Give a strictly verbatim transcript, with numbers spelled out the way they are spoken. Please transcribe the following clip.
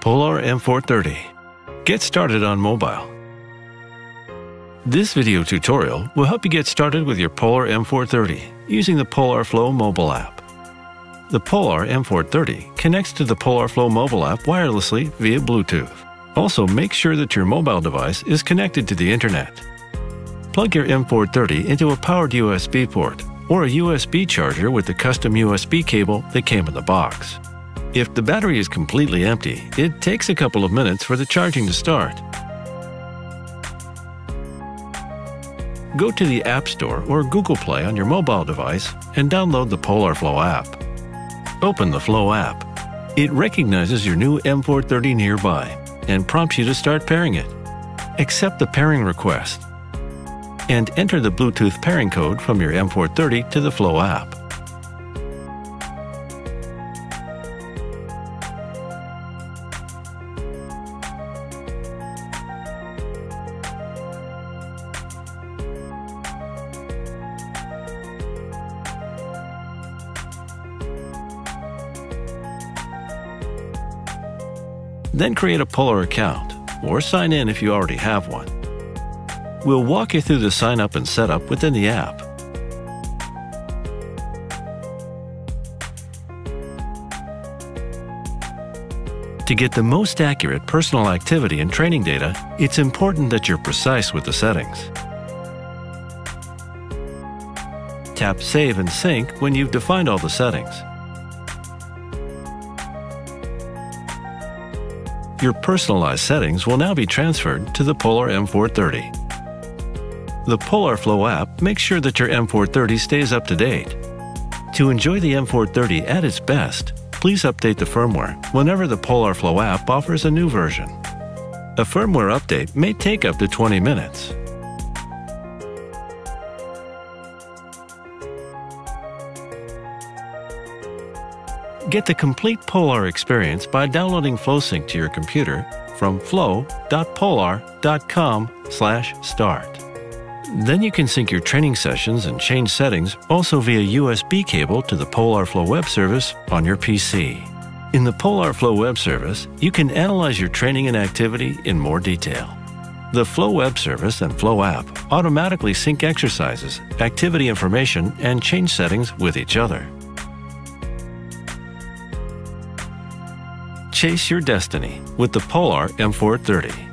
Polar M four thirty. Get started on mobile. This video tutorial will help you get started with your Polar M four thirty using the Polar Flow mobile app. The Polar M four thirty connects to the Polar Flow mobile app wirelessly via Bluetooth. Also, make sure that your mobile device is connected to the internet. Plug your M four thirty into a powered U S B port or a U S B charger with the custom U S B cable that came in the box. If the battery is completely empty, it takes a couple of minutes for the charging to start. Go to the App Store or Google Play on your mobile device and download the Polar Flow app. Open the Flow app. It recognizes your new M four thirty nearby and prompts you to start pairing it. Accept the pairing request and enter the Bluetooth pairing code from your M four thirty to the Flow app. Then create a Polar account, or sign in if you already have one. We'll walk you through the sign up and setup within the app. To get the most accurate personal activity and training data, it's important that you're precise with the settings. Tap Save and Sync when you've defined all the settings. Your personalized settings will now be transferred to the Polar M four thirty. The Polar Flow app makes sure that your M four thirty stays up to date. To enjoy the M four thirty at its best, please update the firmware whenever the Polar Flow app offers a new version. A firmware update may take up to twenty minutes. Get the complete Polar experience by downloading FlowSync to your computer from flow dot polar dot com slash start. Then you can sync your training sessions and change settings also via U S B cable to the Polar Flow web service on your P C. In the Polar Flow web service, you can analyze your training and activity in more detail. The Flow web service and Flow app automatically sync exercises, activity information, and change settings with each other. Chase your destiny with the Polar M four thirty.